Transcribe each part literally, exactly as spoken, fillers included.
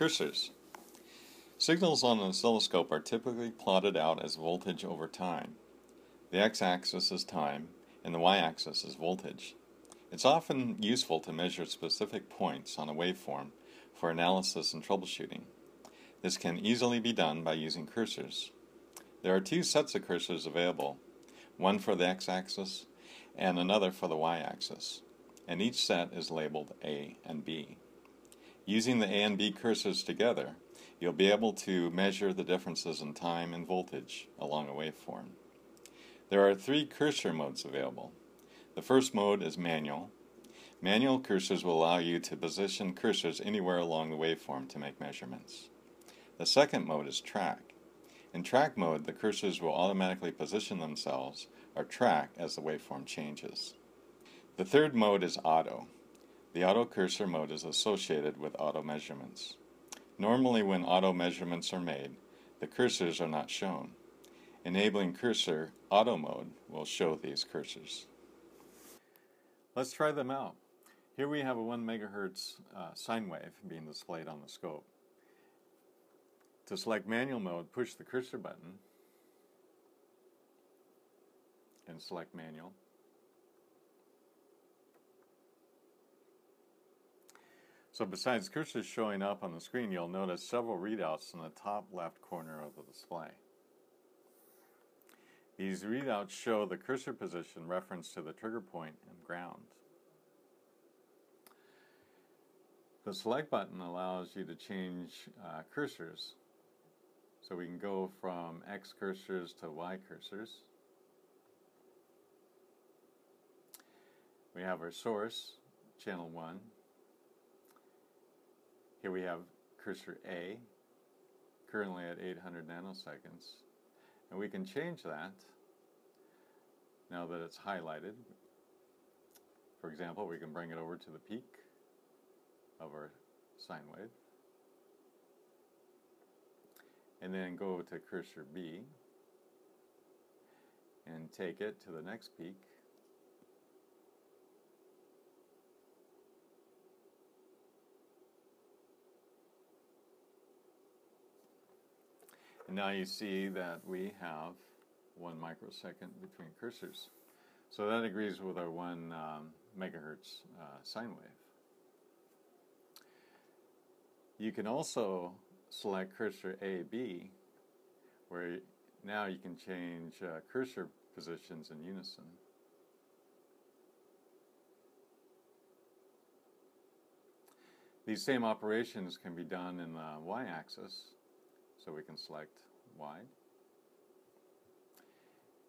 Cursors. Signals on an oscilloscope are typically plotted out as voltage over time. The x-axis is time, and the y-axis is voltage. It's often useful to measure specific points on a waveform for analysis and troubleshooting. This can easily be done by using cursors. There are two sets of cursors available, one for the x-axis and another for the y-axis, and each set is labeled A and B. Using the A and B cursors together, you'll be able to measure the differences in time and voltage along a waveform. There are three cursor modes available. The first mode is manual. Manual cursors will allow you to position cursors anywhere along the waveform to make measurements. The second mode is track. In track mode, the cursors will automatically position themselves or track as the waveform changes. The third mode is auto. The auto cursor mode is associated with auto measurements. Normally, when auto measurements are made, the cursors are not shown. Enabling cursor auto mode will show these cursors. Let's try them out. Here we have a one megahertz uh, sine wave being displayed on the scope. To select manual mode, push the cursor button and select manual. So besides cursors showing up on the screen, you'll notice several readouts in the top left corner of the display. These readouts show the cursor position referenced to the trigger point and ground. The select button allows you to change uh, cursors. So we can go from X cursors to Y cursors. We have our source, channel one. Here we have cursor A, currently at eight hundred nanoseconds. And we can change that now that it's highlighted. For example, we can bring it over to the peak of our sine wave. And then go to cursor B and take it to the next peak. And now you see that we have one microsecond between cursors. So that agrees with our one um, megahertz uh, sine wave. You can also select cursor A B, where now you can change uh, cursor positions in unison. These same operations can be done in the y-axis, so we can select Y.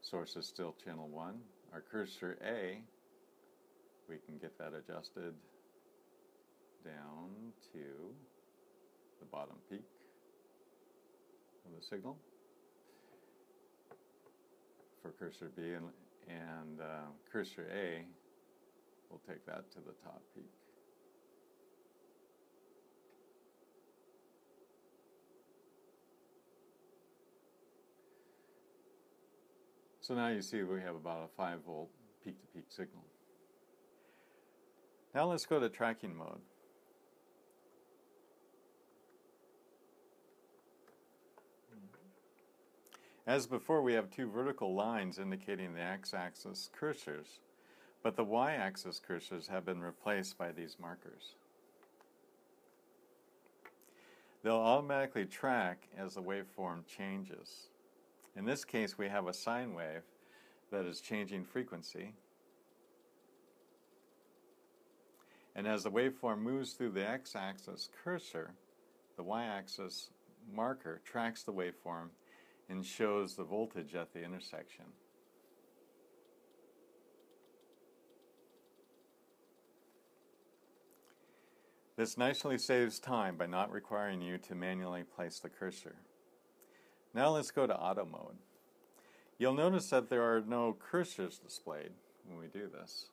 Source is still channel one. Our cursor A, we can get that adjusted down to the bottom peak of the signal for cursor B, and, and uh, cursor A will take that to the top peak. So now you see we have about a five volt peak-to-peak signal. Now let's go to tracking mode. As before, we have two vertical lines indicating the x-axis cursors, but the y-axis cursors have been replaced by these markers. They'll automatically track as the waveform changes. In this case, we have a sine wave that is changing frequency. And as the waveform moves through the x-axis cursor, the y-axis marker tracks the waveform and shows the voltage at the intersection. This nicely saves time by not requiring you to manually place the cursor. Now let's go to auto mode. You'll notice that there are no cursors displayed when we do this.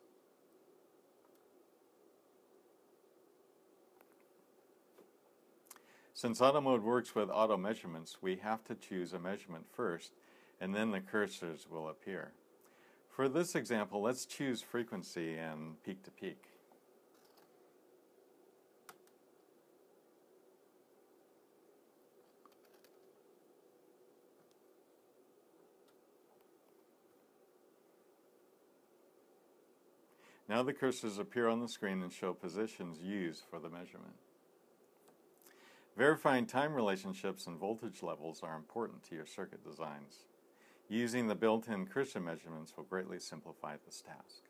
Since auto mode works with auto measurements, we have to choose a measurement first, and then the cursors will appear. For this example, let's choose frequency and peak to peak. Now the cursors appear on the screen and show positions used for the measurement. Verifying time relationships and voltage levels are important to your circuit designs. Using the built-in cursor measurements will greatly simplify this task.